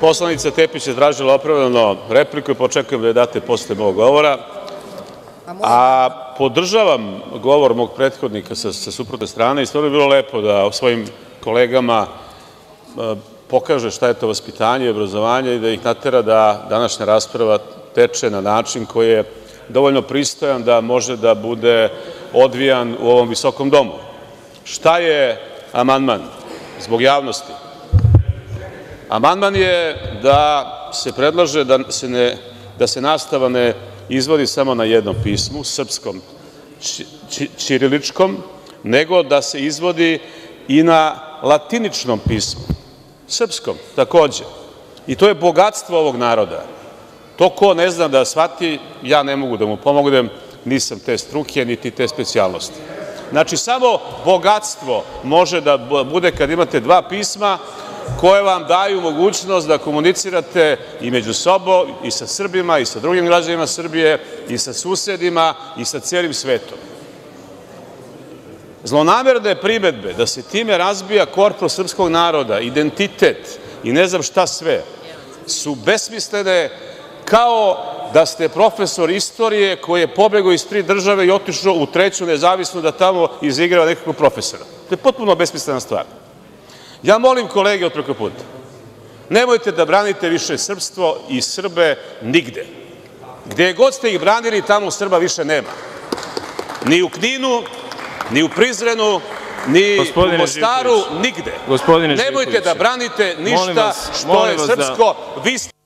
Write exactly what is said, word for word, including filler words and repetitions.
Poslanica Tepić je tražila opravdano repliku i očekujem da je date posle mog govora. A podržavam govor mog prethodnika sa, sa suprotne strane i stvarno je bilo lepo da svojim kolegama pokaže šta je to vaspitanje i obrazovanje i da ih natera da današnja rasprava teče na način koji je dovoljno pristojan da može da bude odvijan u ovom visokom domu. Šta je amandman? Zbog javnosti. Amandman je da se predlaže da se, ne, da se nastava ne izvodi samo na jednom pismu, srpskom, či, či, čiriličkom, nego da se izvodi i na latiničnom pismu, srpskom takođe. I to je bogatstvo ovog naroda. To ko ne zna da shvati, ja ne mogu da mu pomognem, nisam te struke, niti te specijalnosti. Znači, samo bogatstvo može da bude kad imate dva pisma koje vam daju mogućnost da komunicirate i među sobom, i sa Srbima, i sa drugim građanima Srbije, i sa susedima, i sa cijelim svetom. Zlonamerne primedbe da se time razbija korpus srpskog naroda, identitet i ne znam šta sve, su besmislene kao da ste profesor istorije koji je pobegao iz tri države i otišao u treću nezavisnu da tamo izigrava nekog profesora. To je potpuno besmislena stvar. Ja molim kolege od preko puta, nemojte da branite više srpstvo i Srbe nigde. Gde god ste ih branili, tamo Srba više nema. Ni u Kninu, ni u Prizrenu, ni gospodine u Mostaru, nigde. Nemojte da branite ništa vas, što je srpsko. Da... Vi ste...